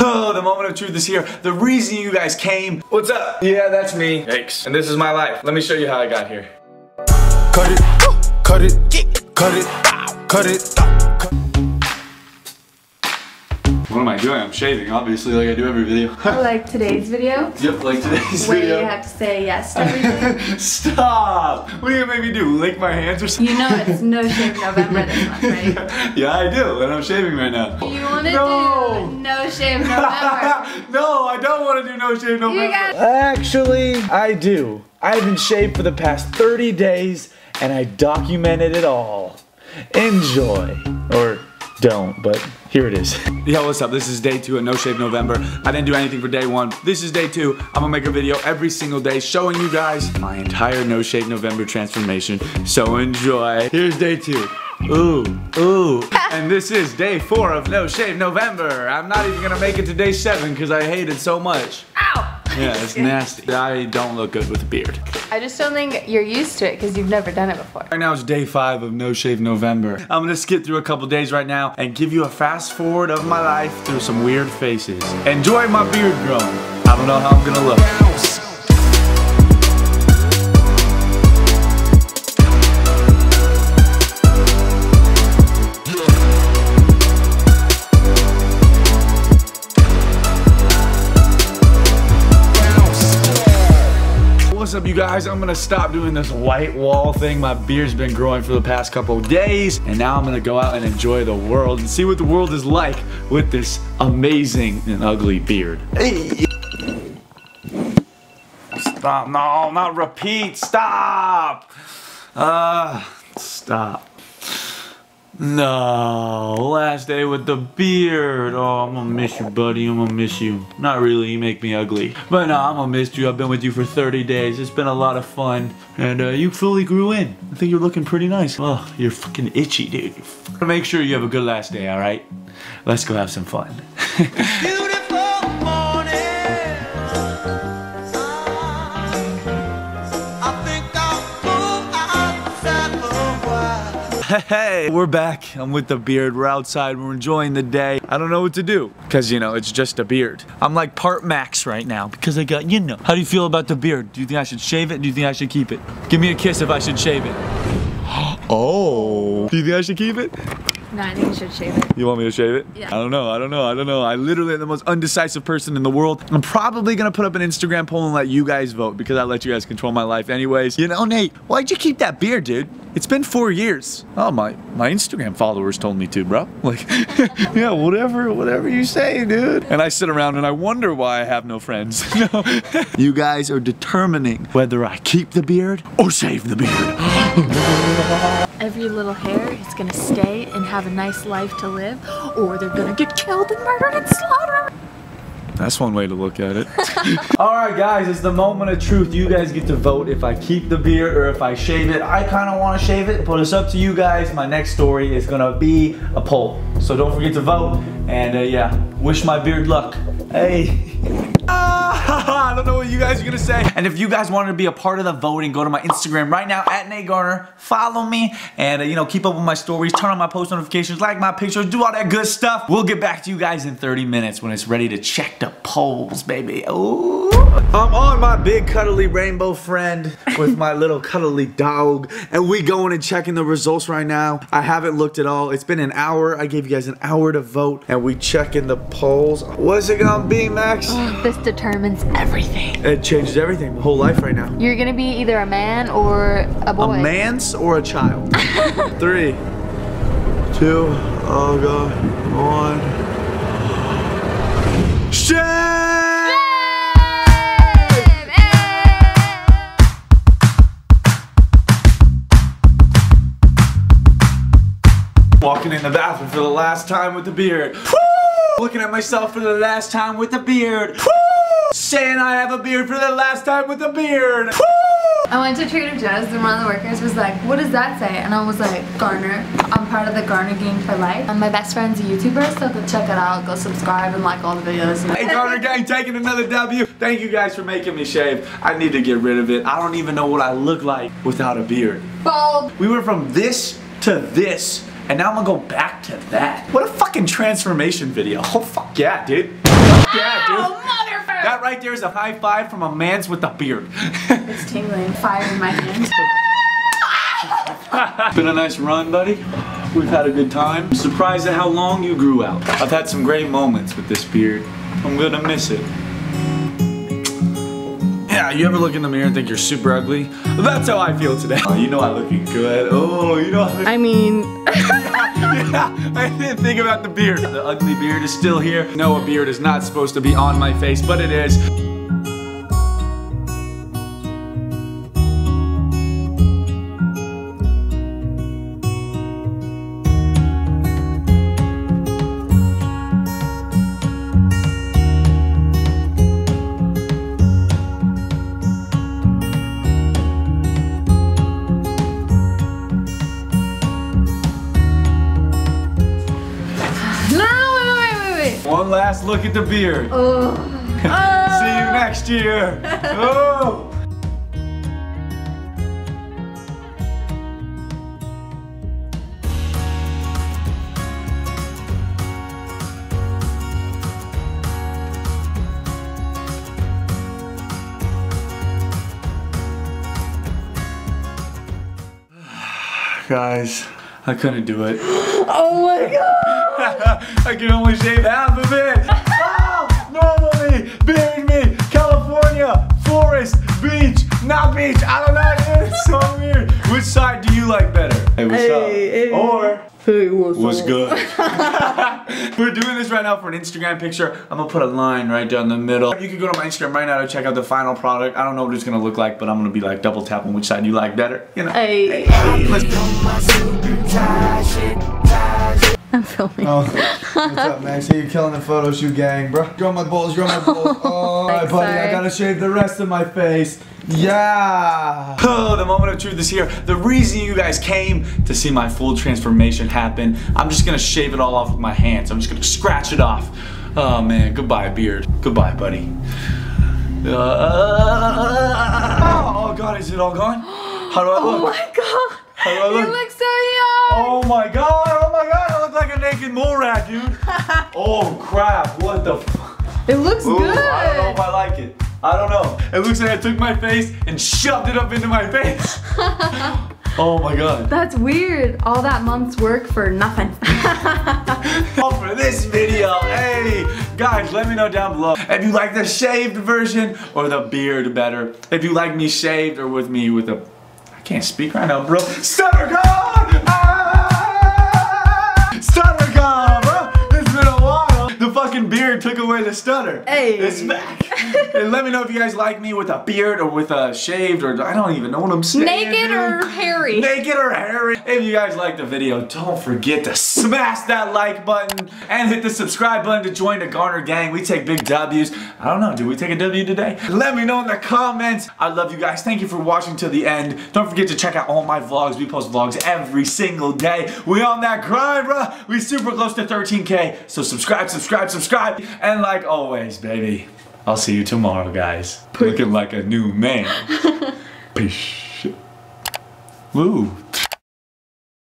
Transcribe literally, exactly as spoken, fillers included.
Oh, the moment of truth is here. The reason you guys came. What's up? Yeah, that's me. Yikes. And this is my life. Let me show you how I got here. Cut it. Cut it. Cut it. Cut it. What am I doing? I'm shaving, obviously, like I do every video. Like today's video? Yep, like today's Wait, video. Wait, you have to say yes to everything? Stop! What are you gonna make me do? Lick my hands or something? You know it's No Shave November this month, right? Yeah, I do, and I'm shaving right now. You wanna no. do No Shave November? No, I don't wanna do No Shave November. Actually, I do. I've been shaved for the past thirty days, and I documented it all. Enjoy. Or don't, but here it is. Yo, what's up? This is day two of No Shave November. I didn't do anything for day one. This is day two. I'm gonna make a video every single day showing you guys my entire No Shave November transformation. So enjoy. Here's day two. Ooh, ooh. And this is day four of No Shave November. I'm not even gonna make it to day seven because I hate it so much. Ow! Yeah, it's nasty. I don't look good with a beard. I just don't think you're used to it because you've never done it before. Right now it's day five of No Shave November. I'm gonna skip through a couple days right now and give you a fast forward of my life through some weird faces. Enjoy my beard growing. I don't know how I'm gonna look. What's up, you guys? I'm gonna stop doing this white wall thing. My beard's been growing for the past couple days, and now I'm gonna go out and enjoy the world and see what the world is like with this amazing and ugly beard. Hey. Stop, no, not repeat, stop! Uh, stop. No, last day with the beard. Oh, I'm gonna miss you, buddy. I'm gonna miss you. Not really, you make me ugly. But no, I'm gonna miss you. I've been with you for thirty days. It's been a lot of fun. And uh, you fully grew in. I think you're looking pretty nice. Oh, you're fucking itchy, dude. Make sure you have a good last day, all right? Let's go have some fun. Hey, we're back. I'm with the beard. We're outside. We're enjoying the day. I don't know what to do because, you know, it's just a beard. I'm like part Max right now because I got, you know. How do you feel about the beard? Do you think I should shave it? Do you think I should keep it? Give me a kiss if I should shave it. Oh. Do you think I should keep it? No, I think you should shave it. You want me to shave it? Yeah. I don't know, I don't know, I don't know. I literally am the most undecisive person in the world. I'm probably gonna put up an Instagram poll and let you guys vote because I let you guys control my life anyways. You know, Nate, why'd you keep that beard, dude? It's been four years. Oh, my, my Instagram followers told me to, bro. Like, yeah, whatever, whatever you say, dude. And I sit around and I wonder why I have no friends. No. You guys are determining whether I keep the beard or shave the beard. Every little hair is gonna stay and have a nice life to live, or they're gonna get killed and murdered and slaughtered. That's one way to look at it. All right, guys, it's the moment of truth. You guys get to vote if I keep the beard or if I shave it. I kind of want to shave it, but it's up to you guys. My next story is going to be a poll. So don't forget to vote. And uh, yeah, wish my beard luck. Hey. Ah, I don't know what you guys are gonna say. And if you guys wanted to be a part of the voting, go to my Instagram right now, at Nate Garner. Follow me and, uh, you know, keep up with my stories, turn on my post notifications, like my pictures, do all that good stuff. We'll get back to you guys in thirty minutes when it's ready to check the polls, baby. Ooh. I'm on my big cuddly rainbow friend with my little cuddly dog, and we going and checking the results right now. I haven't looked at all. It's been an hour. I gave you guys an hour to vote, and we checking the polls. What's it gonna be, Max? This determines everything. It changes everything, my whole life right now. You're gonna be either a man or a boy. A man's or a child. Three, two, oh god, one. Shit! Walking in the bathroom for the last time with the beard. Looking at myself for the last time with the beard. Saying I have a beard for the last time with the beard. I went to Trader Jazz and one of the workers was like, what does that say? And I was like, Garner. I'm part of the Garner Gang for life. And my best friend's a YouTuber, so go check it out. Go subscribe and like all the videos. Hey, Garner Gang, taking another W. Thank you guys for making me shave. I need to get rid of it. I don't even know what I look like without a beard. Bald. We went from this to this. and now I'm gonna go back to that. What a fucking transformation video. Oh, fuck yeah, dude. Fuck yeah, dude. Ow, motherfucker. That right there is a high five from a man's with a beard. It's tingling. Fire in my hand. Been a nice run, buddy. We've had a good time. I'm surprised at how long you grew out. I've had some great moments with this beard. I'm gonna miss it. Yeah, you ever look in the mirror and think you're super ugly? That's how I feel today. Oh, you know I'm looking good. Oh, you know I, I mean... Yeah, I didn't think about the beard. The ugly beard is still here. No, a beard is not supposed to be on my face, but it is. One last look at the beard. Oh. Oh. See you next year. Oh. Guys, I couldn't do it. Oh my God. I can only shave half of it. Oh, normally, beard me, California, forest, beach, not beach. I don't know, dude. It's so weird. Which side do you like better? Hey, what's hey, up? Hey. Or hey, what's, what's up? Good? We're doing this right now for an Instagram picture. I'm gonna put a line right down the middle. You can go to my Instagram right now to check out the final product. I don't know what it's gonna look like, but I'm gonna be like double tapping which side you like better. You know. Hey. Hey. Hey. Let's go. I'm filming. Oh, what's up, Max? Hey, you're killing the photo shoot gang, bro. Grow my balls, grow my balls. Oh, alright, buddy, sorry. I gotta shave the rest of my face. Yeah! Oh, the moment of truth is here. The reason you guys came to see my full transformation happen, I'm just gonna shave it all off with my hands. I'm just gonna scratch it off. Oh, man, goodbye, beard. Goodbye, buddy. Uh, oh, God, is it all gone? How do I look? Oh, my God. How do I look? You look so young. Oh, my God. Oh, my God. Like a naked mole rat, dude. Oh crap, what the f. It looks Ooh, good. I don't know if I like it. I don't know. It looks like I took my face and shoved it up into my face. Oh my God. That's weird. All that month's work for nothing. All for this video. Hey, guys, let me know down below if you like the shaved version or the beard better. If you like me shaved or with me with a... I can't speak right now, bro. Stutter God! Stutter gum, bro. It's been a while. The fucking beard took away the stutter. Hey. It's back. And let me know if you guys like me with a beard or with a shaved or I don't even know what I'm saying. Naked or hairy. Naked or hairy. If you guys liked the video, don't forget to smash that like button and hit the subscribe button to join the Garner Gang. We take big W's. I don't know. Did we take a W today? Let me know in the comments. I love you guys. Thank you for watching till the end. Don't forget to check out all my vlogs. We post vlogs every single day. We on that grind, bro. We super close to thirteen K. So subscribe, subscribe, subscribe. And like always, baby. I'll see you tomorrow, guys. Looking like a new man. Peace. Woo.